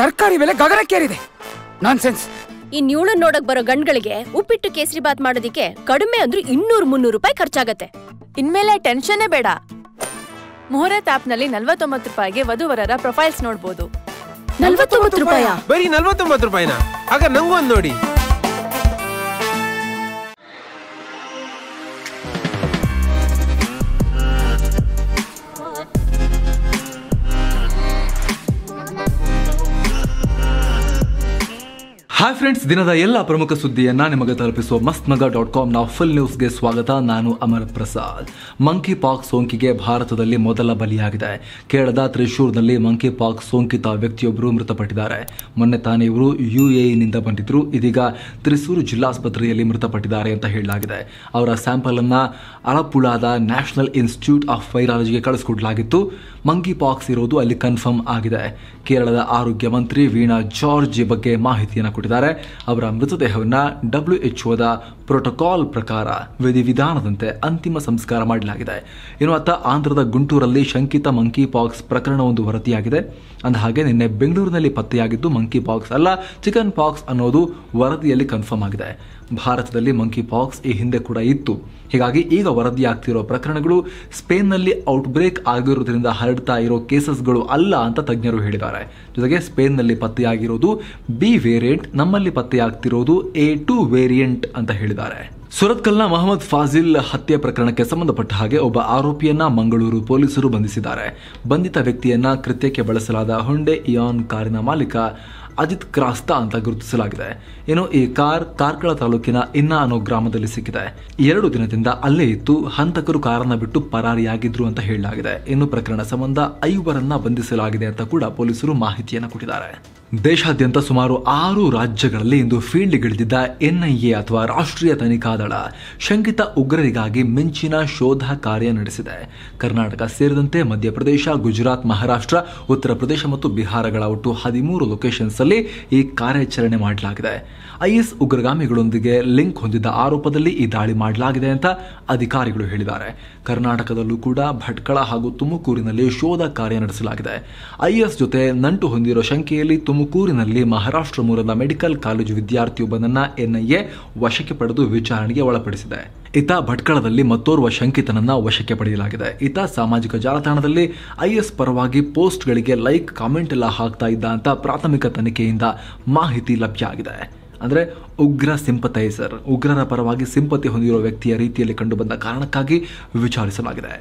तरकारी बेले गगनक्केरिदे नान्सेंस ಈ ನ್ಯೂಳ್ ನೋಡಕ್ ಬರೋ ಗಂಡಗಳಿಗೆ ಉಪ್ಪಿಟ್ಟು ಕೇಸರಿ ಬಾತ್ ಮಾಡೋದಿಕ್ಕೆ ಕಡಿಮೆ ಅಂದ್ರೆ 200-300 ರೂಪಾಯಿ ಖರ್ಚಾಗುತ್ತೆ. ಇನ್ಮೇಲೆ ಟೆನ್ಷನ್ ಬೇಡ. ಮೊಹರತ್ ಆಪ್ ನಲ್ಲಿ 49 ರೂಪಾಯಿಗೆ ವಧುವರರ ಪ್ರೊಫೈಲ್ಸ್ ನೋಡಬಹುದು. 49 ರೂಪಾಯಾ? ಬರಿ 49 ರೂಪಾಯಿನಾ? ಆಗ ನಂಗೂ ಒಂದು ನೋಡಿ. ಹಾಯ್ ಫ್ರೆಂಡ್ಸ್, ದಿನದ ಎಲ್ಲ ಪ್ರಮುಖ ಸುದ್ದಿಯನ್ನು ನಿಮಗೆ ತಲುಪಿಸುವ mastnaga.com ನ ಫುಲ್ ನ್ಯೂಸ್ಗೆ ಸ್ವಾಗತ. ನಾನು ಅಮರ್ ಪ್ರಸಾದ್. ಮಂಕಿ ಪಾಕ್ಸ್ ಸೋಂಕಿಗೆ ಭಾರತದಲ್ಲಿ ಮೊದಲ ಬಲಿಯಾಗಿದೆ. ಕೇರಳದ ತ್ರಿಶೂರ್ನಲ್ಲಿ ಮಂಕಿ ಪಾಕ್ಸ್ ಸೋಂಕಿತ ವ್ಯಕ್ತಿಯೊಬ್ಬರು ಮೃತಪಟ್ಟಿದ್ದಾರೆ. ಮೊನ್ನೆ ತಾನೇ ಇವರು ಯುಎಇನಿಂದ ಬಂದಿದ್ದರು. ಇದೀಗ ತ್ರಿಶೂರು ಜಿಲ್ಲಾಸ್ಪತ್ರೆಯಲ್ಲಿ ಮೃತಪಟ್ಟಿದ್ದಾರೆ ಅಂತ ಹೇಳಲಾಗಿದೆ. ಅವರ ಸ್ಯಾಂಪಲನ್ನು ಅಲಪ್ಪುಳಾದ ನ್ಯಾಷನಲ್ ಇನ್ಸ್ಟಿಟ್ಯೂಟ್ ಆಫ್ ವೈರಾಲಜಿಗೆ ಕಳಿಸ್ಕೊಡ್ಲಾಗಿತ್ತು. ಮಂಕಿ ಪಾಕ್ಸ್ ಇರೋದು ಅಲ್ಲಿ ಕನ್ಫರ್ಮ್ ಆಗಿದೆ. ಕೇರಳದ ಆರೋಗ್ಯ ಮಂತ್ರಿ ವೀಣಾ ಜಾರ್ಜ್ ಈ ಬಗ್ಗೆ ಮಾಹಿತಿಯನ್ನು ಕೊಟ್ಟಿದ್ದಾರೆ. ಅವರ ಮೃತದೇಹವನ್ನು WHOದ ಪ್ರೋಟೋಕಾಲ್ ಪ್ರಕಾರ ವಿಧಿವಿಧಾನದಂತೆ ಅಂತಿಮ ಸಂಸ್ಕಾರ ಮಾಡಲಾಗಿದೆ. ಇನ್ನು ಅತ್ತ ಆಂಧ್ರದ ಗುಂಟೂರಲ್ಲಿ ಶಂಕಿತ ಮಂಕಿ ಪಾಕ್ಸ್ ಪ್ರಕರಣವೊಂದು ವರದಿಯಾಗಿದೆ. ಅಂದಹಾಗೆ ನಿನ್ನೆ ಬೆಂಗಳೂರಿನಲ್ಲಿ ಪತ್ತೆಯಾಗಿದ್ದು ಮಂಕಿ ಪಾಕ್ಸ್ ಅಲ್ಲ, ಚಿಕನ್ ಪಾಕ್ಸ್ ಅನ್ನೋದು ವರದಿಯಲ್ಲಿ ಕನ್ಫರ್ಮ್ ಆಗಿದೆ. ಭಾರತದಲ್ಲಿ ಮಂಕಿ ಪಾಕ್ಸ್ ಈ ಹಿಂದೆ ಕೂಡ ಇತ್ತು. ಹೀಗಾಗಿ ಈಗ ವರದಿಯಾಗ್ತಿರೋ ಪ್ರಕರಣಗಳು ಸ್ಪೇನ್ನಲ್ಲಿ ಔಟ್ಬ್ರೇಕ್ ಆಗಿರೋದ್ರಿಂದ ಹರಡ್ತಾ ಇರೋ ಕೇಸಸ್ಗಳು ಅಲ್ಲ ಅಂತ ತಜ್ಞರು ಹೇಳಿದ್ದಾರೆ. ಜೊತೆಗೆ ಸ್ಪೇನ್ನಲ್ಲಿ ಪತ್ತೆಯಾಗಿರೋದು B ವೇರಿಯಂಟ್, ನಮ್ಮಲ್ಲಿ ಪತ್ತೆಯಾಗ್ತಿರೋದು A2 ವೇರಿಯಂಟ್ ಅಂತ ಹೇಳಿದ್ದಾರೆ. ಸುರತ್ಕಲ್ನ ಮೊಹಮ್ಮದ್ ಫಾಜಿಲ್ ಹತ್ಯೆ ಪ್ರಕರಣಕ್ಕೆ ಸಂಬಂಧಪಟ್ಟ ಹಾಗೆ ಒಬ್ಬ ಆರೋಪಿಯನ್ನ ಮಂಗಳೂರು ಪೊಲೀಸರು ಬಂಧಿಸಿದ್ದಾರೆ. ಬಂಧಿತ ವ್ಯಕ್ತಿಯನ್ನ ಕೃತ್ಯಕ್ಕೆ ಬಳಸಲಾದ ಹೊಂಡೆ ಇಯಾನ್ ಕಾರಿನ ಮಾಲೀಕ ಅಜಿತ್ ಕ್ರಾಸ್ತಾ ಅಂತ ಗುರುತಿಸಲಾಗಿದೆ. ಇನ್ನು ಈ ಕಾರ್ಕಳ ತಾಲೂಕಿನ ಇನ್ನ ಅನ್ನೋ ಗ್ರಾಮದಲ್ಲಿ ಸಿಕ್ಕಿದೆ. 2 ದಿನದಿಂದ ಅಲ್ಲೇ ಇತ್ತು. ಹಂತಕರು ಕಾರನ್ನ ಬಿಟ್ಟು ಪರಾರಿಯಾಗಿದ್ರು ಅಂತ ಹೇಳಲಾಗಿದೆ. ಇನ್ನು ಪ್ರಕರಣ ಸಂಬಂಧ 5 ಬಂಧಿಸಲಾಗಿದೆ ಅಂತ ಕೂಡ ಪೊಲೀಸರು ಮಾಹಿತಿಯನ್ನು ಕೊಟ್ಟಿದ್ದಾರೆ. ದೇಶಾದ್ಯಂತ ಸುಮಾರು 6 ರಾಜ್ಯಗಳಲ್ಲಿ ಇಂದು ಫೀಲ್ಡ್ಗಿಳಿದಿದ್ದ NIA ಅಥವಾ ರಾಷ್ಟ್ರೀಯ ತನಿಖಾ ದಳ ಶಂಕಿತ ಉಗ್ರರಿಗಾಗಿ ಮಿಂಚಿನ ಶೋಧ ಕಾರ್ಯ ನಡೆಸಿದೆ. ಕರ್ನಾಟಕ ಸೇರಿದಂತೆ ಮಧ್ಯಪ್ರದೇಶ, ಗುಜರಾತ್, ಮಹಾರಾಷ್ಟ್ರ, ಉತ್ತರ ಪ್ರದೇಶ ಮತ್ತು ಬಿಹಾರಗಳ ಒಟ್ಟು 13 ಲೊಕೇಶನ್ಸ್ ಈ ಕಾರ್ಯಾಚರಣೆ ಮಾಡಲಾಗಿದೆ. IS ಉಗ್ರಗಾಮಿಗಳೊಂದಿಗೆ ಲಿಂಕ್ ಹೊಂದಿದ್ದ ಆರೋಪದಲ್ಲಿ ಈ ದಾಳಿ ಮಾಡಲಾಗಿದೆ ಅಂತ ಅಧಿಕಾರಿಗಳು ಹೇಳಿದ್ದಾರೆ. ಕರ್ನಾಟಕದಲ್ಲೂ ಕೂಡ ಭಟ್ಕಳ ಹಾಗೂ ತುಮಕೂರಿನಲ್ಲಿ ಶೋಧ ಕಾರ್ಯ ನಡೆಸಲಾಗಿದೆ. IS ಜೊತೆ ನಂಟು ಹೊಂದಿರೋ ಶಂಕೆಯಲ್ಲಿ ತುಮಕೂರಿನಲ್ಲಿ ಮಹಾರಾಷ್ಟ್ರ ಮೂಲದ ಮೆಡಿಕಲ್ ಕಾಲೇಜು ವಿದ್ಯಾರ್ಥಿಯೊಬ್ಬನನ್ನ NIA ವಶಕ್ಕೆ ಪಡೆದು ವಿಚಾರಣೆಗೆ ಒಳಪಡಿಸಿದೆ. ಈತ ಭಟ್ಕಳದಲ್ಲಿ ಮತ್ತೋರ್ವ ಶಂಕಿತನನ್ನ ವಶಕ್ಕೆ ಪಡೆಯಲಾಗಿದೆ. ಈತ ಸಾಮಾಜಿಕ ಜಾಲತಾಣದಲ್ಲಿ IS ಪರವಾಗಿ ಪೋಸ್ಟ್ಗಳಿಗೆ ಲೈಕ್, ಕಾಮೆಂಟ್ ಎಲ್ಲ ಹಾಕ್ತಾ ಇದ್ದ ಅಂತ ಪ್ರಾಥಮಿಕ ತನಿಖೆಯಿಂದ ಮಾಹಿತಿ ಲಭ್ಯ ಆಗಿದೆ. ಅಂದರೆ ಉಗ್ರ ಸಿಂಪಥೈಸರ್, ಉಗ್ರರ ಪರವಾಗಿ ಸಿಂಪತಿ ಹೊಂದಿರುವ ವ್ಯಕ್ತಿಯ ರೀತಿಯಲ್ಲಿ ಕಂಡುಬಂದ ಕಾರಣಕ್ಕಾಗಿ ವಿಚಾರಿಸಲಾಗಿದೆ.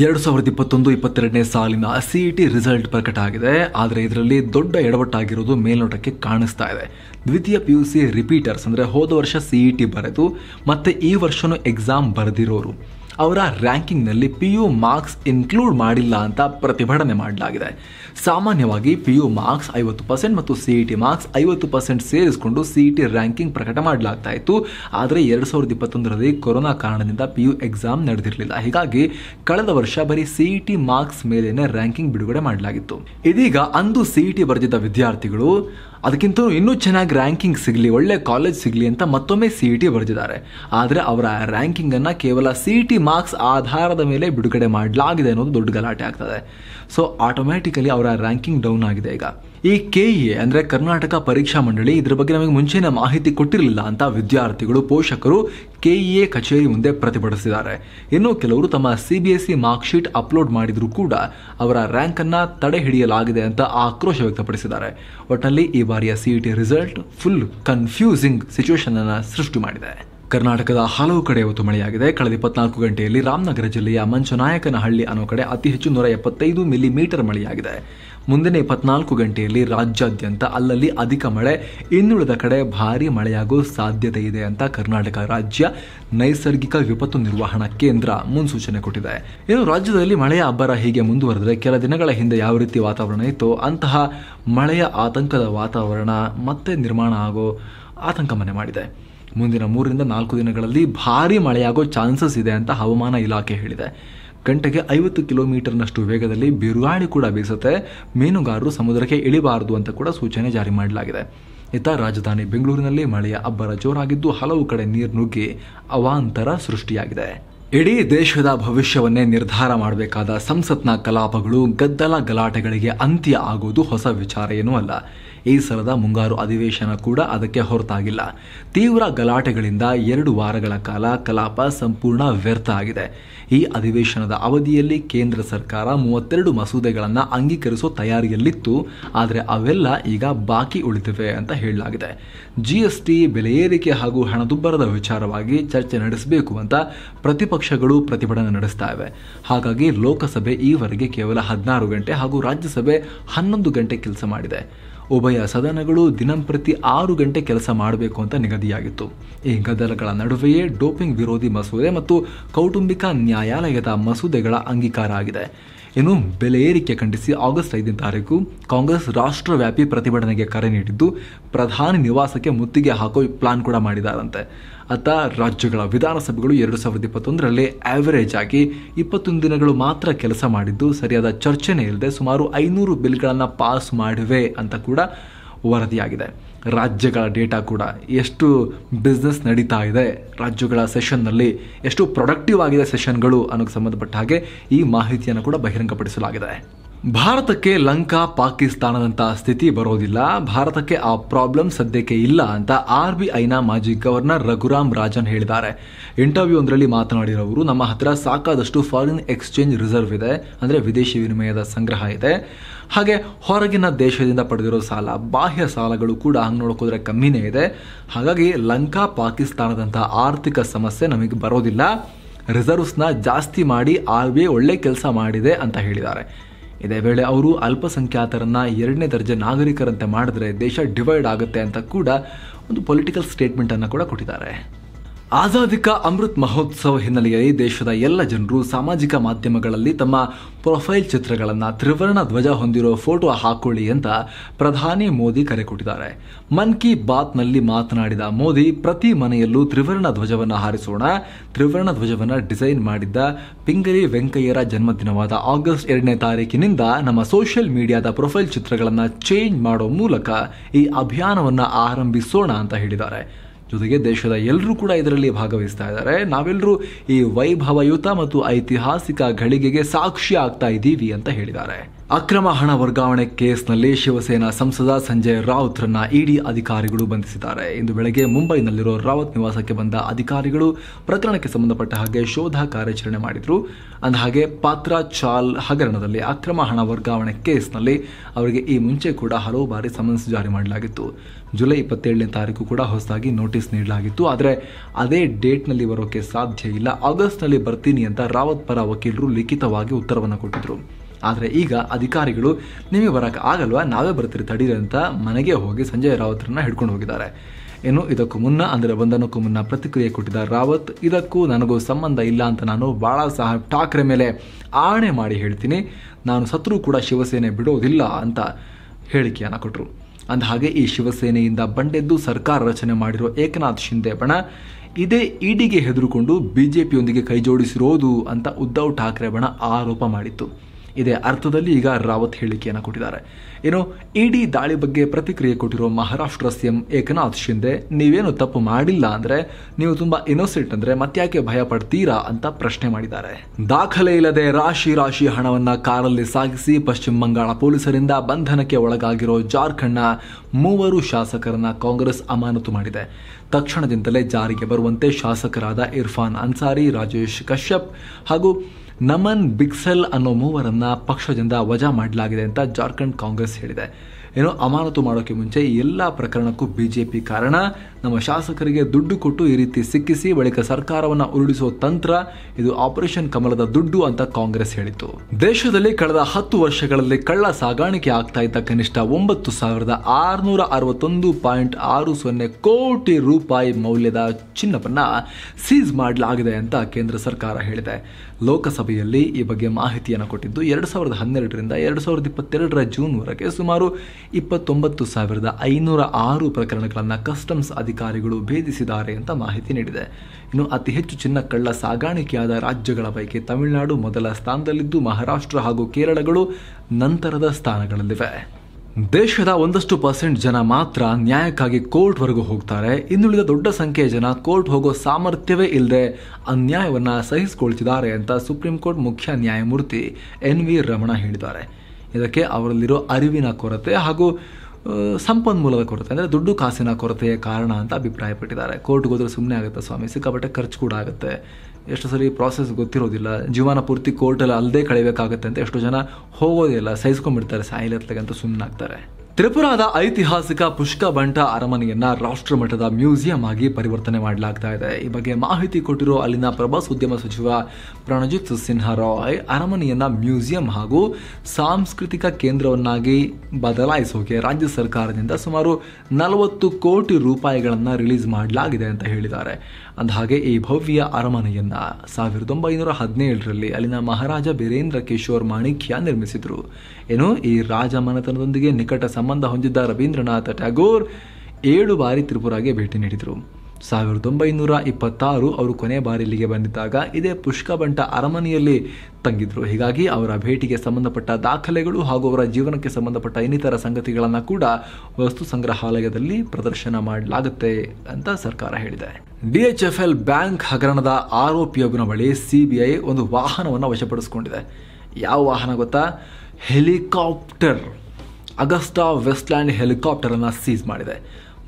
2021-22 ಸಾಲಿನ CET ರಿಸಲ್ಟ್ ಪ್ರಕಟ ಆಗಿದೆ. ಆದರೆ ಇದರಲ್ಲಿ ದೊಡ್ಡ ಎಡವಟ್ಟಾಗಿರೋದು ಮೇಲ್ನೋಟಕ್ಕೆ ಕಾಣಿಸ್ತಾ ಇದೆ. ದ್ವಿತೀಯ PUC ರಿಪೀಟರ್ಸ್, ಅಂದರೆ ಹೋದ ವರ್ಷ CET ಬರೆದು ಮತ್ತೆ ಈ ವರ್ಷನೂ ಎಕ್ಸಾಮ್ ಬರೆದಿರೋರು, ಅವರ ರ್ಯಾಂಕಿಂಗ್ನಲ್ಲಿ PU ಮಾರ್ಕ್ಸ್ ಇನ್ಕ್ಲೂಡ್ ಮಾಡಿಲ್ಲ ಅಂತ ಪ್ರತಿಭಟನೆ ಮಾಡಲಾಗಿದೆ. ಸಾಮಾನ್ಯವಾಗಿ PU ಮಾರ್ಕ್ಸ್ 50% ಮತ್ತು CET ಮಾರ್ಕ್ಸ್ 50% ಸೇರಿಸಿಕೊಂಡು CET ರ್ಯಾಂಕಿಂಗ್ ಪ್ರಕಟ ಮಾಡಲಾಗ್ತಾ ಇತ್ತು. ಆದರೆ 2021 ಕೊರೋನಾ ಕಾರಣದಿಂದ PU ಎಕ್ಸಾಮ್ ನಡೆದಿರಲಿಲ್ಲ. ಹೀಗಾಗಿ ಕಳೆದ ವರ್ಷ ಬರೀ CET ಮಾರ್ಕ್ಸ್ ಮೇಲೇನೆ ರ್ಯಾಂಕಿಂಗ್ ಬಿಡುಗಡೆ ಮಾಡಲಾಗಿತ್ತು. ಇದೀಗ ಅಂದು CET ಬರೆದಿದ್ದ ವಿದ್ಯಾರ್ಥಿಗಳು ಅದಕ್ಕಿಂತ ಇನ್ನೂ ಚೆನ್ನಾಗಿ ರ್ಯಾಂಕಿಂಗ್ ಸಿಗಲಿ, ಒಳ್ಳೆ ಕಾಲೇಜ್ ಸಿಗಲಿ ಅಂತ ಮತ್ತೊಮ್ಮೆ CET ಬರೆದಿದ್ದಾರೆ. ಆದರೆ ಅವರ ರ್ಯಾಂಕಿಂಗನ್ನು ಕೇವಲ CET ಮಾರ್ಕ್ಸ್ ಆಧಾರದ ಮೇಲೆ ಬಿಡುಗಡೆ ಮಾಡಲಾಗಿದೆ ಅನ್ನೋದು ದೊಡ್ಡ ಗಲಾಟೆ ಆಗ್ತದೆ. ಸೊ ಆಟೋಮ್ಯಾಟಿಕಲಿ ಅವರ ರ್ಯಾಂಕಿಂಗ್ ಡೌನ್ ಆಗಿದೆ. ಈಗ ಈ KEA ಅಂದರೆ ಕರ್ನಾಟಕ ಪರೀಕ್ಷಾ ಮಂಡಳಿ, ಇದರ ಬಗ್ಗೆ ನಮಗೆ ಮುಂಚೆನೇ ಮಾಹಿತಿ ಕೊಟ್ಟಿರಲಿಲ್ಲ ಅಂತ ವಿದ್ಯಾರ್ಥಿಗಳು, ಪೋಷಕರು KEA ಕಚೇರಿ ಮುಂದೆ ಪ್ರತಿಭಟಿಸಿದ್ದಾರೆ. ಇನ್ನು ಕೆಲವರು ತಮ್ಮ CBSE ಮಾರ್ಕ್ಶೀಟ್ ಅಪ್ಲೋಡ್ ಮಾಡಿದರೂ ಕೂಡ ಅವರ ರ್ಯಾಂಕನ್ನು ತಡೆ ಹಿಡಿಯಲಾಗಿದೆ ಅಂತ ಆಕ್ರೋಶ ವ್ಯಕ್ತಪಡಿಸಿದ್ದಾರೆ. ಒಟ್ಟಿನಲ್ಲಿ ಈ ಬಾರಿಯ CET result full confusing situation ಅನ್ನು ಸೃಷ್ಟಿ ಮಾಡಿದೆ. ಕರ್ನಾಟಕದ ಹಲವು ಕಡೆ ಇವತ್ತು ಮಳೆಯಾಗಿದೆ. ಕಳೆದ 24 ಗಂಟೆಯಲ್ಲಿ ರಾಮನಗರ ಜಿಲ್ಲೆಯ ಮಂಚನಾಯಕನಹಳ್ಳಿ ಅನ್ನೋ ಕಡೆ ಅತಿ ಹೆಚ್ಚು 175 ಮಿಲಿಮೀಟರ್ ಮಳೆಯಾಗಿದೆ. ಮುಂದಿನ 24 ಗಂಟೆಯಲ್ಲಿ ರಾಜ್ಯಾದ್ಯಂತ ಅಲ್ಲಲ್ಲಿ ಅಧಿಕ ಮಳೆ, ಇನ್ನುಳಿದ ಕಡೆ ಭಾರೀ ಮಳೆಯಾಗುವ ಸಾಧ್ಯತೆ ಇದೆ ಅಂತ ಕರ್ನಾಟಕ ರಾಜ್ಯ ನೈಸರ್ಗಿಕ ವಿಪತ್ತು ನಿರ್ವಹಣಾ ಕೇಂದ್ರ ಮುನ್ಸೂಚನೆ ಕೊಟ್ಟಿದೆ. ಇನ್ನು ರಾಜ್ಯದಲ್ಲಿ ಮಳೆಯ ಅಬ್ಬರ ಹೀಗೆ ಮುಂದುವರೆದರೆ ಕೆಲ ದಿನಗಳ ಹಿಂದೆ ಯಾವ ರೀತಿ ವಾತಾವರಣ ಇತ್ತೋ ಅಂತಹ ಮಳೆಯ ಆತಂಕದ ವಾತಾವರಣ ಮತ್ತೆ ನಿರ್ಮಾಣ ಆಗೋ ಆತಂಕ ಮನೆ ಮಾಡಿದೆ. ಮುಂದಿನ 3-4 ದಿನಗಳಲ್ಲಿ ಭಾರೀ ಮಳೆಯಾಗೋ ಚಾನ್ಸಸ್ ಇದೆ ಅಂತ ಹವಾಮಾನ ಇಲಾಖೆ ಹೇಳಿದೆ. ಗಂಟೆಗೆ 50 ಕಿಲೋಮೀಟರ್ನಷ್ಟು ವೇಗದಲ್ಲಿ ಬಿರುಗಾಳಿ ಕೂಡ ಬೀಸುತ್ತೆ. ಮೀನುಗಾರರು ಸಮುದ್ರಕ್ಕೆ ಇಳಿಬಾರದು ಅಂತ ಕೂಡ ಸೂಚನೆ ಜಾರಿ ಮಾಡಲಾಗಿದೆ. ಇತ್ತ ರಾಜಧಾನಿ ಬೆಂಗಳೂರಿನಲ್ಲಿ ಮಳೆಯ ಅಬ್ಬರ ಜೋರಾಗಿದ್ದು ಹಲವು ಕಡೆ ನೀರು ನುಗ್ಗಿ ಅವಾಂತರ ಸೃಷ್ಟಿಯಾಗಿದೆ. ಇಡೀ ದೇಶದ ಭವಿಷ್ಯವನ್ನೇ ನಿರ್ಧಾರ ಮಾಡಬೇಕಾದ ಸಂಸತ್ನ ಕಲಾಪಗಳು ಗದ್ದಲ ಗಲಾಟೆಗಳಿಗೆ ಅಂತ್ಯ ಆಗೋದು ಹೊಸ ವಿಚಾರ ಏನೂ ಅಲ್ಲ. ಈ ಸಲದ ಮುಂಗಾರು ಅಧಿವೇಶನ ಕೂಡ ಅದಕ್ಕೆ ಹೊರತಾಗಿಲ್ಲ. ತೀವ್ರ ಗಲಾಟೆಗಳಿಂದ 2 ವಾರಗಳ ಕಾಲ ಕಲಾಪ ಸಂಪೂರ್ಣ ವ್ಯರ್ಥ ಆಗಿದೆ. ಈ ಅಧಿವೇಶನದ ಅವಧಿಯಲ್ಲಿ ಕೇಂದ್ರ ಸರ್ಕಾರ 32 ಮಸೂದೆಗಳನ್ನು ಅಂಗೀಕರಿಸೋ ತಯಾರಿಯಲ್ಲಿತ್ತು, ಆದರೆ ಅವೆಲ್ಲ ಈಗ ಬಾಕಿ ಉಳಿದಿವೆ ಅಂತ ಹೇಳಲಾಗಿದೆ. GST ಬೆಲೆ ಏರಿಕೆ ಹಾಗೂ ಹಣದುಬ್ಬರದ ವಿಚಾರವಾಗಿ ಚರ್ಚೆ ನಡೆಸಬೇಕು ಅಂತ ಪ್ರತಿಪಕ್ಷಗಳು ಪ್ರತಿಭಟನೆ ನಡೆಸ್ತಾ ಇವೆ. ಹಾಗಾಗಿ ಲೋಕಸಭೆ ಈವರೆಗೆ ಕೇವಲ 16 ಗಂಟೆ ಹಾಗೂ ರಾಜ್ಯಸಭೆ 11 ಗಂಟೆ ಕೆಲಸ ಮಾಡಿದೆ. ಉಭಯ ಸದನಗಳು ದಿನಂಪ್ರತಿ 6 ಗಂಟೆ ಕೆಲಸ ಮಾಡಬೇಕು ಅಂತ ನಿಗದಿಯಾಗಿತ್ತು. ಈ ಗದ್ದಲಗಳ ನಡುವೆಯೇ ಡೋಪಿಂಗ್ ವಿರೋಧಿ ಮಸೂದೆ ಮತ್ತು ಕೌಟುಂಬಿಕ ನ್ಯಾಯಾಲಯದ ಮಸೂದೆಗಳ ಅಂಗೀಕಾರ ಆಗಿದೆ. ಇನ್ನು ಬೆಲೆ ಏರಿಕೆ ಖಂಡಿಸಿ ಆಗಸ್ಟ್ 5 ತಾರೀಕು ಕಾಂಗ್ರೆಸ್ ರಾಷ್ಟ್ರವ್ಯಾಪಿ ಪ್ರತಿಭಟನೆಗೆ ಕರೆ ನೀಡಿದ್ದು, ಪ್ರಧಾನಿ ನಿವಾಸಕ್ಕೆ ಮುತ್ತಿಗೆ ಹಾಕೋ ಪ್ಲಾನ್ ಕೂಡ ಮಾಡಿದಾರಂತೆ. ಅತ್ತ ರಾಜ್ಯಗಳ ವಿಧಾನಸಭೆಗಳು 2021 ಆವರೇಜ್ ಆಗಿ 21 ದಿನಗಳು ಮಾತ್ರ ಕೆಲಸ ಮಾಡಿದ್ದು, ಸರಿಯಾದ ಚರ್ಚೆನೇ ಇಲ್ಲದೆ ಸುಮಾರು 500 ಬಿಲ್ಗಳನ್ನು ಪಾಸ್ ಮಾಡಿವೆ ಅಂತ ಕೂಡ ವರದಿಯಾಗಿದೆ. ರಾಜ್ಯಗಳ ಡೇಟಾ ಕೂಡ, ಎಷ್ಟು ಬಿಸ್ನೆಸ್ ನಡೀತಾ ಇದೆ ರಾಜ್ಯಗಳ ಸೆಷನ್ನಲ್ಲಿ, ಎಷ್ಟು ಪ್ರೊಡಕ್ಟಿವ್ ಆಗಿದೆ ಸೆಷನ್ಗಳು ಅನ್ನೋಕ್ಕೆ ಸಂಬಂಧಪಟ್ಟ ಹಾಗೆ ಈ ಮಾಹಿತಿಯನ್ನು ಕೂಡ ಬಹಿರಂಗಪಡಿಸಲಾಗಿದೆ. ಭಾರತಕ್ಕೆ ಲಂಕಾ ಪಾಕಿಸ್ತಾನದಂತಹ ಸ್ಥಿತಿ ಬರೋದಿಲ್ಲ, ಭಾರತಕ್ಕೆ ಆ ಪ್ರಾಬ್ಲಮ್ ಸದ್ಯಕ್ಕೆ ಇಲ್ಲ ಅಂತ RBIನ ಮಾಜಿ ಗವರ್ನರ್ ರಘುರಾಮ್ ರಾಜನ್ ಹೇಳಿದ್ದಾರೆ. ಇಂಟರ್ವ್ಯೂ ಒಂದರಲ್ಲಿ ಮಾತನಾಡಿರೋರು, ನಮ್ಮ ಹತ್ರ ಸಾಕಾದಷ್ಟು ಫಾರಿನ್ ಎಕ್ಸ್ಚೇಂಜ್ ರಿಸರ್ವ್ ಇದೆ, ಅಂದರೆ ವಿದೇಶಿ ವಿನಿಮಯದ ಸಂಗ್ರಹ ಇದೆ. ಹಾಗೆ ಹೊರಗಿನ ದೇಶದಿಂದ ಪಡೆದಿರೋ ಸಾಲ, ಬಾಹ್ಯ ಸಾಲಗಳು ಕೂಡ ಹಂಗೆ ನೋಡ್ಕೋದ್ರೆ ಕಮ್ಮಿನೇ ಇದೆ. ಹಾಗಾಗಿ ಲಂಕಾ ಪಾಕಿಸ್ತಾನದಂತಹ ಆರ್ಥಿಕ ಸಮಸ್ಯೆ ನಮಗೆ ಬರೋದಿಲ್ಲ, ರಿಸರ್ವ್ಸ್ನ ಜಾಸ್ತಿ ಮಾಡಿ RBI ಒಳ್ಳೆ ಕೆಲಸ ಮಾಡಿದೆ ಅಂತ ಹೇಳಿದ್ದಾರೆ. ಇದೇ ವೇಳೆ ಅವರು ಅಲ್ಪಸಂಖ್ಯಾತರನ್ನು 2ನೇ ದರ್ಜೆ ನಾಗರಿಕರಂತೆ ಮಾಡಿದ್ರೆ ದೇಶ ಡಿವೈಡ್ ಆಗುತ್ತೆ ಅಂತ ಕೂಡ ಒಂದು ಪೊಲಿಟಿಕಲ್ ಸ್ಟೇಟ್ಮೆಂಟನ್ನು ಕೂಡ ಕೊಟ್ಟಿದ್ದಾರೆ. ಆಜಾದಿ ಕಾ ಅಮೃತ್ ಮಹೋತ್ಸವ ಹಿನ್ನೆಲೆಯಲ್ಲಿ ದೇಶದ ಎಲ್ಲ ಜನರು ಸಾಮಾಜಿಕ ಮಾಧ್ಯಮಗಳಲ್ಲಿ ತಮ್ಮ ಪ್ರೊಫೈಲ್ ಚಿತ್ರಗಳನ್ನು ತ್ರಿವರ್ಣ ಧ್ವಜ ಹೊಂದಿರೋ ಫೋಟೋ ಹಾಕೊಳ್ಳಿ ಅಂತ ಪ್ರಧಾನಿ ಮೋದಿ ಕರೆ ಕೊಟ್ಟಿದ್ದಾರೆ. ಮನ್ ಕಿ ಬಾತ್ನಲ್ಲಿ ಮಾತನಾಡಿದ ಮೋದಿ, ಪ್ರತಿ ಮನೆಯಲ್ಲೂ ತ್ರಿವರ್ಣ ಧ್ವಜವನ್ನು ಹಾರಿಸೋಣ. ತ್ರಿವರ್ಣ ಧ್ವಜವನ್ನು ಡಿಸೈನ್ ಮಾಡಿದ್ದ ಪಿಂಗಲಿ ವೆಂಕಯ್ಯರ ಜನ್ಮದಿನವಾದ ಆಗಸ್ಟ್ 2ನೇ ತಾರೀಕಿನಿಂದ ನಮ್ಮ ಸೋಷಿಯಲ್ ಮೀಡಿಯಾದ ಪ್ರೊಫೈಲ್ ಚಿತ್ರಗಳನ್ನು ಚೇಂಜ್ ಮಾಡೋ ಮೂಲಕ ಈ ಅಭಿಯಾನವನ್ನು ಆರಂಭಿಸೋಣ ಅಂತ ಹೇಳಿದ್ದಾರೆ. ಜೊತೆಗೆ ದೇಶದ ಎಲ್ಲರೂ ಕೂಡ ಇದರಲ್ಲಿ ಭಾಗವಹಿಸ್ತಾ ಇದ್ದಾರೆ. ನಾವೆಲ್ಲರೂ ಈ ವೈಭವಯುತ ಮತ್ತು ಐತಿಹಾಸಿಕ ಘಳಿಗೆಗೆ ಸಾಕ್ಷಿ ಆಗ್ತಾ ಇದ್ದೀವಿ ಅಂತ ಹೇಳಿದ್ದಾರೆ. ಅಕ್ರಮ ಹಣ ವರ್ಗಾವಣೆ ಕೇಸ್ನಲ್ಲಿ ಶಿವಸೇನಾ ಸಂಸದ ಸಂಜಯ್ ರಾವತ್ರನ್ನ ಇಡಿ ಅಧಿಕಾರಿಗಳು ಬಂಧಿಸಿದ್ದಾರೆ. ಇಂದು ಬೆಳಗ್ಗೆ ಮುಂಬೈನಲ್ಲಿರೋ ರಾವತ್ ನಿವಾಸಕ್ಕೆ ಬಂದ ಅಧಿಕಾರಿಗಳು ಪ್ರಕರಣಕ್ಕೆ ಸಂಬಂಧಪಟ್ಟ ಹಾಗೆ ಶೋಧ ಕಾರ್ಯಾಚರಣೆ ಮಾಡಿದ್ರು. ಅಂದಹಾಗೆ ಪಾತ್ರಾಚಾಲ್ ಹಗರಣದಲ್ಲಿ ಅಕ್ರಮ ಹಣ ವರ್ಗಾವಣೆ ಕೇಸ್ನಲ್ಲಿ ಅವರಿಗೆ ಈ ಮುಂಚೆ ಕೂಡ ಹಲವು ಬಾರಿ ಸಮನ್ಸ್ ಜಾರಿ ಮಾಡಲಾಗಿತ್ತು. ಜುಲೈ 27ನೇ ತಾರೀಕು ಕೂಡ ಹೊಸದಾಗಿ ನೋಟಿಸ್ ನೀಡಲಾಗಿತ್ತು, ಆದರೆ ಅದೇ ಡೇಟ್ನಲ್ಲಿ ಬರೋಕ್ಕೆ ಸಾಧ್ಯ ಇಲ್ಲ, ಆಗಸ್ಟ್ನಲ್ಲಿ ಬರ್ತೀನಿ ಅಂತ ರಾವತ್ ಪರ ವಕೀಲರು ಲಿಖಿತವಾಗಿ ಉತ್ತರವನ್ನು ಕೊಟ್ಟಿದ್ರು. ಆದರೆ ಈಗ ಅಧಿಕಾರಿಗಳು ನಿಮಗೆ ಬರೋಕ್ಕೆ ಆಗಲ್ವಾ, ನಾವೇ ಬರ್ತೀರಿ ತಡೀರಿ ಅಂತ ಮನೆಗೆ ಹೋಗಿ ಸಂಜಯ್ ರಾವತ್ರನ್ನ ಹಿಡ್ಕೊಂಡು ಹೋಗಿದ್ದಾರೆ. ಏನು ಇದಕ್ಕೂ ಮುನ್ನ, ಅಂದರೆ ಬಂಧನಕ್ಕೂ ಮುನ್ನ ಪ್ರತಿಕ್ರಿಯೆ ಕೊಟ್ಟಿದ್ದ ರಾವತ್, ಇದಕ್ಕೂ ನನಗೂ ಸಂಬಂಧ ಇಲ್ಲ ಅಂತ ನಾನು ಬಾಳಾ ಸಾಹೇಬ್ ಠಾಕ್ರೆ ಮೇಲೆ ಆಣೆ ಮಾಡಿ ಹೇಳ್ತೀನಿ, ನಾನು ಸತ್ರೂ ಕೂಡ ಶಿವಸೇನೆ ಬಿಡೋದಿಲ್ಲ ಅಂತ ಹೇಳಿಕೆಯನ್ನು ಕೊಟ್ಟರು. ಅಂದಹಾಗೆ ಈ ಶಿವಸೇನೆಯಿಂದ ಬಂಡೆದ್ದು ಸರ್ಕಾರ ರಚನೆ ಮಾಡಿರೋ ಏಕನಾಥ್ ಶಿಂದೆ ಬಣ ಇದೇ ಇಡಿಗೆ ಹೆದರುಕೊಂಡು BJPಯೊಂದಿಗೆ ಕೈಜೋಡಿಸಿರೋದು ಅಂತ ಉದ್ಧವ್ ಠಾಕ್ರೆ ಬಣ ಆರೋಪ ಮಾಡಿತ್ತು. ಇದೇ ಅರ್ಥದಲ್ಲಿ ಈಗ ರಾವತ್ ಹೇಳಿಕೆಯನ್ನು ಕೊಟ್ಟಿದ್ದಾರೆ. ಏನು ಇಡಿ ದಾಳಿ ಬಗ್ಗೆ ಪ್ರತಿಕ್ರಿಯೆ ಕೊಟ್ಟಿರೋ ಮಹಾರಾಷ್ಟ್ರ CM ಏಕನಾಥ್ ಶಿಂದೆ, ನೀವೇನು ತಪ್ಪು ಮಾಡಿಲ್ಲ, ಅಂದರೆ ನೀವು ತುಂಬ ಇನ್ನೋಸೆಂಟ್, ಅಂದರೆ ಮತ್ತ್ಯಾಕೆ ಭಯ ಪಡ್ತೀರಾ ಅಂತ ಪ್ರಶ್ನೆ ಮಾಡಿದ್ದಾರೆ. ದಾಖಲೆ ಇಲ್ಲದೆ ರಾಶಿ ರಾಶಿ ಹಣವನ್ನು ಕಾರಲ್ಲಿ ಸಾಗಿಸಿ ಪಶ್ಚಿಮ ಬಂಗಾಳ ಪೊಲೀಸರಿಂದ ಬಂಧನಕ್ಕೆ ಒಳಗಾಗಿರೋ ಜಾರ್ಖಂಡ್ನ 3 ಶಾಸಕರನ್ನ ಕಾಂಗ್ರೆಸ್ ಅಮಾನತು ಮಾಡಿದೆ. ತಕ್ಷಣದಿಂದಲೇ ಜಾರಿಗೆ ಬರುವಂತೆ ಶಾಸಕರಾದ ಇರ್ಫಾನ್ ಅನ್ಸಾರಿ, ರಾಜೇಶ್ ಕಶ್ಯಪ್ ಹಾಗೂ ನಮನ್ ಬಿಕ್ಸೆಲ್ ಅನ್ನೋ 3 ಪಕ್ಷದಿಂದ ವಜಾ ಮಾಡಲಾಗಿದೆ ಅಂತ ಜಾರ್ಖಂಡ್ ಕಾಂಗ್ರೆಸ್ ಹೇಳಿದೆ. ಏನೋ ಅಮಾನತು ಮಾಡೋಕ್ಕೆ ಮುಂಚೆ ಎಲ್ಲ ಪ್ರಕರಣಕ್ಕೂ BJP ಕಾರಣ, ನಮ್ಮ ಶಾಸಕರಿಗೆ ದುಡ್ಡು ಕೊಟ್ಟು ಈ ರೀತಿ ಸಿಕ್ಕಿಸಿ ಬಳಿಕ ಸರ್ಕಾರವನ್ನು ಉರುಳಿಸುವ ತಂತ್ರ, ಇದು ಆಪರೇಷನ್ ಕಮಲದ ದುಡ್ಡು ಅಂತ ಕಾಂಗ್ರೆಸ್ ಹೇಳಿತ್ತು. ದೇಶದಲ್ಲಿ ಕಳೆದ 10 ವರ್ಷಗಳಲ್ಲಿ ಕಳ್ಳ ಸಾಗಾಣಿಕೆ ಆಗ್ತಾ ಇದ್ದ ಕನಿಷ್ಠ 9,661.60 ಕೋಟಿ ರೂಪಾಯಿ ಮೌಲ್ಯದ ಚಿನ್ನವನ್ನು ಸೀಸ್ ಮಾಡಲಾಗಿದೆ ಅಂತ ಕೇಂದ್ರ ಸರ್ಕಾರ ಹೇಳಿದೆ. ಲೋಕಸಭೆಯಲ್ಲಿ ಈ ಬಗ್ಗೆ ಮಾಹಿತಿಯನ್ನು ಕೊಟ್ಟಿದ್ದು, 2012ರಿಂದ 2022 ಜೂನ್ವರೆಗೆ ಸುಮಾರು 29,506 ಪ್ರಕರಣಗಳನ್ನು ಕಸ್ಟಮ್ಸ್ ಅಧಿಕಾರಿಗಳು ಭೇದಿಸಿದ್ದಾರೆ ಅಂತ ಮಾಹಿತಿ ನೀಡಿದೆ. ಇನ್ನು ಅತಿ ಹೆಚ್ಚು ಚಿನ್ನ ಕಳ್ಳ ಸಾಗಾಣಿಕೆಯಾದ ರಾಜ್ಯಗಳ ಪೈಕಿ ತಮಿಳುನಾಡು ಮೊದಲ ಸ್ಥಾನದಲ್ಲಿದ್ದು, ಮಹಾರಾಷ್ಟ್ರ ಹಾಗೂ ಕೇರಳಗಳು ನಂತರದ ಸ್ಥಾನಗಳಲ್ಲಿವೆ. ದೇಶದ ಒಂದಷ್ಟು ಪರ್ಸೆಂಟ್ ಜನ ಮಾತ್ರ ನ್ಯಾಯಕ್ಕಾಗಿ ಕೋರ್ಟ್ವರೆಗೂ ಹೋಗ್ತಾರೆ. ಇನ್ನುಳಿದ ದೊಡ್ಡ ಸಂಖ್ಯೆಯ ಜನ ಕೋರ್ಟ್ ಹೋಗೋ ಸಾಮರ್ಥ್ಯವೇ ಇಲ್ಲದೆ ಅನ್ಯಾಯವನ್ನು ಸಹಿಸಿಕೊಳ್ತಿದ್ದಾರೆ ಅಂತ ಸುಪ್ರೀಂ ಕೋರ್ಟ್ ಮುಖ್ಯ ನ್ಯಾಯಮೂರ್ತಿ ಎನ್.ವಿ. ರಮಣ ಹೇಳಿದ್ದಾರೆ. ಇದಕ್ಕೆ ಅವರಲ್ಲಿರೋ ಅರಿವಿನ ಕೊರತೆ ಹಾಗೂ ಸಂಪನ್ಮೂಲದ ಕೊರತೆ, ಅಂದರೆ ದುಡ್ಡು ಕಾಸಿನ ಕೊರತೆಯ ಕಾರಣ ಅಂತ ಅಭಿಪ್ರಾಯಪಟ್ಟಿದ್ದಾರೆ. ಕೋರ್ಟ್ಗೆ ಹೋದರೆ ಸುಮ್ಮನೆ ಆಗುತ್ತೆ ಸ್ವಾಮಿ, ಸಿಕ್ಕಾಪಟ್ಟೆ ಖರ್ಚು ಕೂಡ ಆಗುತ್ತೆ, ಎಷ್ಟು ಸರಿ ಪ್ರಾಸೆಸ್ ಗೊತ್ತಿರೋದಿಲ್ಲ, ಜೀವನ ಪೂರ್ತಿ ಕೋರ್ಟಲ್ಲಿ ಅಲ್ಲದೆ ಕಳೆಯಬೇಕಾಗುತ್ತೆ ಅಂತ ಎಷ್ಟೋ ಜನ ಹೋಗೋದಿಲ್ಲ, ಸಹಿಸ್ಕೊಂಡ್ಬಿಡ್ತಾರೆ, ಸಾಯಿಲತ್ಲಗಂತ ಸುಮ್ಮನಾಗ್ತಾರೆ. ತ್ರಿಪುರಾದ ಐತಿಹಾಸಿಕ ಪುಷ್ಕ ಬಂಟ ಅರಮನೆಯನ್ನು ರಾಷ್ಟ್ರಮಟ್ಟದ ಮ್ಯೂಸಿಯಂ ಆಗಿ ಪರಿವರ್ತನೆ ಮಾಡಲಾಗ್ತಾ ಇದೆ. ಈ ಬಗ್ಗೆ ಮಾಹಿತಿ ಕೊಟ್ಟಿರೋ ಅಲ್ಲಿನ ಪ್ರವಾಸೋದ್ಯಮ ಸಚಿವ ಪ್ರಣಜಿತ್ ಸಿನ್ಹಾ ರಾಯ್, ಅರಮನೆಯನ್ನು ಮ್ಯೂಸಿಯಂ ಹಾಗೂ ಸಾಂಸ್ಕೃತಿಕ ಕೇಂದ್ರವನ್ನಾಗಿ ಬದಲಾಯಿಸೋಕೆ ರಾಜ್ಯ ಸರ್ಕಾರದಿಂದ ಸುಮಾರು 40 ಕೋಟಿ ರೂಪಾಯಿಗಳನ್ನು ರಿಲೀಸ್ ಮಾಡಲಾಗಿದೆ ಅಂತ ಹೇಳಿದ್ದಾರೆ. ಅಂದಹಾಗೆ ಈ ಭವ್ಯ ಅರಮನೆಯನ್ನು 1917ರಲ್ಲಿ ಅಲ್ಲಿನ ಮಹಾರಾಜ ಬೀರೇಂದ್ರ ಕಿಶೋರ್ ಮಾಣಿಕ್ಯ ನಿರ್ಮಿಸಿದರು. ಏನು, ಈ ರಾಜಮನೆತನದೊಂದಿಗೆ ನಿಕಟ ಸಂಬಂಧ ಹೊಂದಿದ್ದ ರವೀಂದ್ರನಾಥ ಟ್ಯಾಗೋರ್ 7 ಬಾರಿ ತ್ರಿಪುರಾಗೆ ಭೇಟಿ ನೀಡಿದರು. 1926 ಅವರು ಕೊನೆ ಬಾರಿ ಇಲ್ಲಿಗೆ ಬಂದಿದ್ದಾಗ ಇದೇ ಪುಷ್ಕಬಂಟ ಅರಮನೆಯಲ್ಲಿ ತಂಗಿದ್ರು. ಹೀಗಾಗಿ ಅವರ ಭೇಟಿಗೆ ಸಂಬಂಧಪಟ್ಟ ದಾಖಲೆಗಳು ಹಾಗೂ ಅವರ ಜೀವನಕ್ಕೆ ಸಂಬಂಧಪಟ್ಟ ಇನ್ನಿತರ ಸಂಗತಿಗಳನ್ನು ಕೂಡ ವಸ್ತು ಸಂಗ್ರಹಾಲಯದಲ್ಲಿ ಪ್ರದರ್ಶನ ಮಾಡಲಾಗುತ್ತೆ ಅಂತ ಸರ್ಕಾರ ಹೇಳಿದೆ. ಡಿಎಚ್ಎಫ್ಎಲ್ ಬ್ಯಾಂಕ್ ಹಗರಣದ ಆರೋಪಿಯೊಬ್ಬನ ಬಳಿ ಸಿಬಿಐ ಒಂದು ವಾಹನವನ್ನು ವಶಪಡಿಸಿಕೊಂಡಿದೆ. ಯಾವ ವಾಹನ ಗೊತ್ತಾ? ಹೆಲಿಕಾಪ್ಟರ್. ಅಗಸ್ಟಾ ವೆಸ್ಟ್ಲ್ಯಾಂಡ್ ಹೆಲಿಕಾಪ್ಟರನ್ನು ಸೀಸ್ ಮಾಡಿದೆ.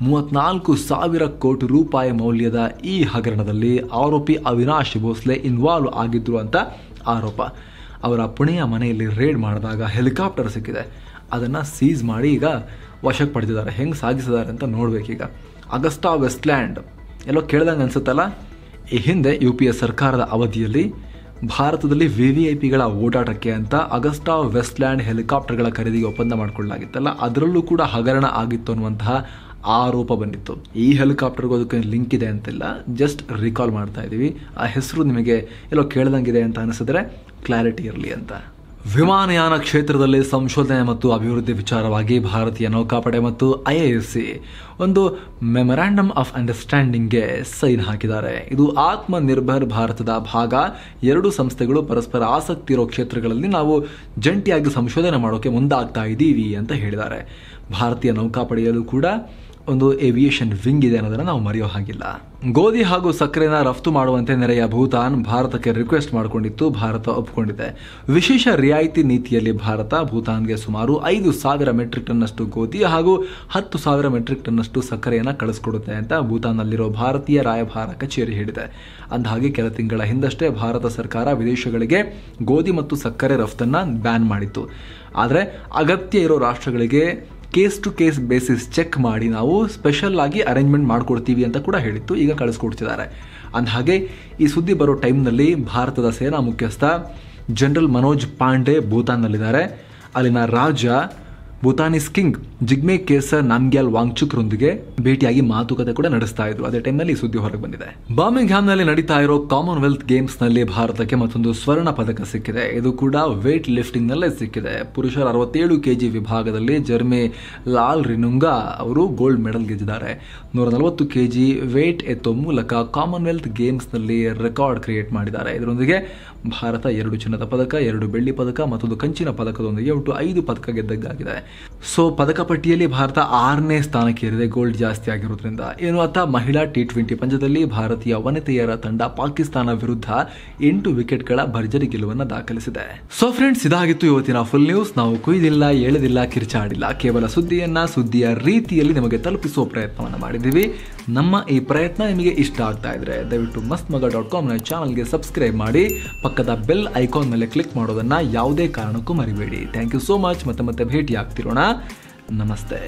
34,000 ಕೋಟಿ ರೂಪಾಯಿ ಮೌಲ್ಯದ ಈ ಹಗರಣದಲ್ಲಿ ಆರೋಪಿ ಅವಿನಾಶ್ ಭೋಸ್ಲೆ ಇನ್ವಾಲ್ವ್ ಆಗಿದ್ರು ಅಂತ ಆರೋಪ. ಅವರ ಪುಣೆಯ ಮನೆಯಲ್ಲಿ ರೇಡ್ ಮಾಡಿದಾಗ ಹೆಲಿಕಾಪ್ಟರ್ ಸಿಕ್ಕಿದೆ. ಅದನ್ನು ಸೀಸ್ ಮಾಡಿ ಈಗ ವಶಕ್ಕೆ ಪಡೆದಿದ್ದಾರೆ. ಹೆಂಗೆ ಸಾಗಿಸಿದ್ದಾರೆ ಅಂತ ನೋಡಬೇಕೀಗ. ಅಗಸ್ಟಾ ವೆಸ್ಟ್ಲ್ಯಾಂಡ್ ಎಲ್ಲೋ ಕೇಳ್ದಂಗೆ ಅನಿಸುತ್ತಲ್ಲ. ಈ ಹಿಂದೆ ಯು ಪಿ ಎ ಸರ್ಕಾರದ ಅವಧಿಯಲ್ಲಿ ಭಾರತದಲ್ಲಿ ವಿವಿಐಪಿಗಳ ಓಡಾಟಕ್ಕೆ ಅಂತ ಅಗಸ್ಟಾ ವೆಸ್ಟ್ಲ್ಯಾಂಡ್ ಹೆಲಿಕಾಪ್ಟರ್ಗಳ ಖರೀದಿಗೆ ಒಪ್ಪಂದ ಮಾಡಿಕೊಳ್ಳಲಾಗಿತ್ತಲ್ಲ, ಅದರಲ್ಲೂ ಕೂಡ ಹಗರಣ ಆಗಿತ್ತು ಅನ್ನುವಂತಹ ಆರೋಪ ಬಂದಿತ್ತು. ಈ ಹೆಲಿಕಾಪ್ಟರ್ಗೂ ಅದಕ್ಕೆ ಲಿಂಕ್ ಇದೆ ಅಂತೆಲ್ಲ ಜಸ್ಟ್ ರಿಕಾಲ್ ಮಾಡ್ತಾ ಇದ್ದೀವಿ. ಆ ಹೆಸರು ನಿಮಗೆ ಎಲ್ಲೋ ಕೇಳ್ದಂಗಿದೆ ಅಂತ ಅನಿಸಿದ್ರೆ ಕ್ಲಾರಿಟಿ ಇರಲಿ ಅಂತ. ವಿಮಾನಯಾನ ಕ್ಷೇತ್ರದಲ್ಲಿ ಸಂಶೋಧನೆ ಮತ್ತು ಅಭಿವೃದ್ಧಿ ವಿಚಾರವಾಗಿ ಭಾರತೀಯ ನೌಕಾಪಡೆ ಮತ್ತು ಐಎಎಸ್ಸಿ ಒಂದು ಮೆಮೊರಾಂಡಮ್ ಆಫ್ ಅಂಡರ್ಸ್ಟ್ಯಾಂಡಿಂಗ್ಗೆ ಸೈನ್ ಹಾಕಿದ್ದಾರೆ. ಇದು ಆತ್ಮನಿರ್ಭರ್ ಭಾರತದ ಭಾಗ. 2 ಸಂಸ್ಥೆಗಳು ಪರಸ್ಪರ ಆಸಕ್ತಿ ಇರೋ ಕ್ಷೇತ್ರಗಳಲ್ಲಿ ನಾವು ಜಂಟಿಯಾಗಿ ಸಂಶೋಧನೆ ಮಾಡೋಕ್ಕೆ ಮುಂದಾಗ್ತಾ ಇದ್ದೀವಿ ಅಂತ ಹೇಳಿದ್ದಾರೆ. ಭಾರತೀಯ ನೌಕಾಪಡೆಯಲ್ಲೂ ಕೂಡ ಒಂದು ಏವಿಯೇಷನ್ ವಿಂಗ್ ಇದೆ ಅನ್ನೋದನ್ನು ನಾವು ಮರೆಯೋ ಹಾಗಿಲ್ಲ. ಗೋಧಿ ಹಾಗೂ ಸಕ್ಕರೆನ ರಫ್ತು ಮಾಡುವಂತೆ ನೆರೆಯ ಭೂತಾನ್ ಭಾರತಕ್ಕೆ ರಿಕ್ವೆಸ್ಟ್ ಮಾಡಿಕೊಂಡಿತ್ತು. ಭಾರತ ಒಪ್ಪಿಕೊಂಡಿದೆ. ವಿಶೇಷ ರಿಯಾಯಿತಿ ನೀತಿಯಲ್ಲಿ ಭಾರತ ಭೂತಾನ್ಗೆ ಸುಮಾರು 5,000 ಮೆಟ್ರಿಕ್ ಟನ್ನಷ್ಟು ಗೋಧಿ ಹಾಗೂ 10,000 ಮೆಟ್ರಿಕ್ ಟನ್ನಷ್ಟು ಸಕ್ಕರೆಯನ್ನು ಕಳಿಸ್ಕೊಡುತ್ತೆ ಅಂತ ಭೂತಾನ್ನಲ್ಲಿರೋ ಭಾರತೀಯ ರಾಯಭಾರ ಕಚೇರಿ ಹೇಳಿದೆ. ಅಂದಹಾಗೆ ಕೆಲ ತಿಂಗಳ ಹಿಂದಷ್ಟೇ ಭಾರತ ಸರ್ಕಾರ ವಿದೇಶಗಳಿಗೆ ಗೋಧಿ ಮತ್ತು ಸಕ್ಕರೆ ರಫ್ತನ್ನು ಬ್ಯಾನ್ ಮಾಡಿತ್ತು. ಆದರೆ ಅಗತ್ಯ ಇರೋ ರಾಷ್ಟ್ರಗಳಿಗೆ case to case basis check ಮಾಡಿ ನಾವು ಸ್ಪೆಷಲ್ ಆಗಿ ಅರೇಂಜ್ಮೆಂಟ್ ಮಾಡಿಕೊಡ್ತೀವಿ ಅಂತ ಕೂಡ ಹೇಳಿತ್ತು. ಈಗ ಕಳಿಸ್ಕೊಡ್ತಿದ್ದಾರೆ. ಅಂದಹಾಗೆ ಈ ಸುದ್ದಿ ಬರೋ ಟೈಮ್ನಲ್ಲಿ ಭಾರತದ ಸೇನಾ ಮುಖ್ಯಸ್ಥ ಜನರಲ್ ಮನೋಜ್ ಪಾಂಡೆ ಭೂತಾನ್ನಲ್ಲಿದ್ದಾರೆ. ಅಲ್ಲಿನ ರಾಜ ಭೂತಾನೀಸ್ ಕಿಂಗ್ ಜಿಗ್ಮೆ ಕೇಸರ್ ನಾಮ್ಗ್ಯಾಲ್ ವಾಂಗ್ಚುಕ್ರೊಂದಿಗೆ ಭೇಟಿಯಾಗಿ ಮಾತುಕತೆ ಕೂಡ ನಡೆಸ್ತಾ ಇದ್ರು. ಅದೇ ಟೈಮ್ನಲ್ಲಿ ಈ ಸುದ್ದಿ ಹೊರಗೆ ಬಂದಿದೆ. ಬರ್ಮಿಂಗ್ಹ್ಯಾಮ್ನಲ್ಲಿ ನಡೀತಾ ಇರೋ ಕಾಮನ್ವೆಲ್ತ್ ಗೇಮ್ಸ್ನಲ್ಲಿ ಭಾರತಕ್ಕೆ ಮತ್ತೊಂದು ಸ್ವರ್ಣ ಪದಕ ಸಿಕ್ಕಿದೆ. ಇದು ಕೂಡ ವೇಟ್ ಲಿಫ್ಟಿಂಗ್ನಲ್ಲೇ ಸಿಕ್ಕಿದೆ. ಪುರುಷರ 67 ಕೆಜಿ ವಿಭಾಗದಲ್ಲಿ ಜರ್ಮೆ ಲಾಲ್ ರಿನುಂಗಾ ಅವರು ಗೋಲ್ಡ್ ಮೆಡಲ್ ಗೆದ್ದಿದ್ದಾರೆ. 140 ಕೆಜಿ ವೇಟ್ ಎತ್ತೋ ಮೂಲಕ ಕಾಮನ್ವೆಲ್ತ್ ಗೇಮ್ಸ್ನಲ್ಲಿ ರೆಕಾರ್ಡ್ ಕ್ರಿಯೇಟ್ ಮಾಡಿದ್ದಾರೆ. ಇದರೊಂದಿಗೆ ಭಾರತ 2 ಚಿನ್ನದ ಪದಕ, 2 ಬೆಳ್ಳಿ ಪದಕ, ಮತ್ತೊಂದು ಕಂಚಿನ ಪದಕದೊಂದಿಗೆ ಒಟ್ಟು 5 ಪದಕ ಗೆದ್ದದ್ದಾಗಿದೆ. ಸೊ ಪದಕ ಪಟ್ಟಿಯಲ್ಲಿ ಭಾರತ 6ನೇ ಸ್ಥಾನಕ್ಕೇರಿದೆ, ಗೋಲ್ಡ್ ಜಾಸ್ತಿ ಆಗಿರೋದ್ರಿಂದ. ಏನು ಅತ್ತ ಮಹಿಳಾ T20 ಪಂದ್ಯದಲ್ಲಿ ಭಾರತೀಯ ವನಿತೆಯರ ತಂಡ ಪಾಕಿಸ್ತಾನ ವಿರುದ್ಧ 8 ವಿಕೆಟ್ಗಳ ಭರ್ಜರಿ ಗೆಲುವನ್ನು ದಾಖಲಿಸಿದೆ. ಸೊ ಫ್ರೆಂಡ್ಸ್, ಇದಾಗಿತ್ತು ಇವತ್ತಿನ ಫುಲ್ ನ್ಯೂಸ್. ನಾವು ಕುಯ್ದಿಲ್ಲ, ಎಳೆದಿಲ್ಲ, ಕಿರ್ಚಾಡಿಲ್ಲ. ಕೇವಲ ಸುದ್ದಿಯ ರೀತಿಯಲ್ಲಿ ನಿಮಗೆ ತಲುಪಿಸುವ ಪ್ರಯತ್ನವನ್ನು ಮಾಡಿದ್ದೀವಿ. ನಮ್ಮ ಈ ಪ್ರಯತ್ನ ನಿಮಗೆ ಇಷ್ಟ ಆಗ್ತಾ ಇದ್ರೆ ದಯವಿಟ್ಟು mastmaga.com ನ ಚಾನಲ್ಗೆ ಸಬ್ಸ್ಕ್ರೈಬ್ ಮಾಡಿ ಪಕ್ಕದ ಬೆಲ್ ಐಕಾನ್ ಮೇಲೆ ಕ್ಲಿಕ್ ಮಾಡೋದನ್ನ ಯಾವುದೇ ಕಾರಣಕ್ಕೂ ಮರಿಬೇಡಿ. Thank you so much. ಮತ್ತೆ ಭೇಟಿ ಆಗ್ತಿರೋಣ. ನಮಸ್ತೆ.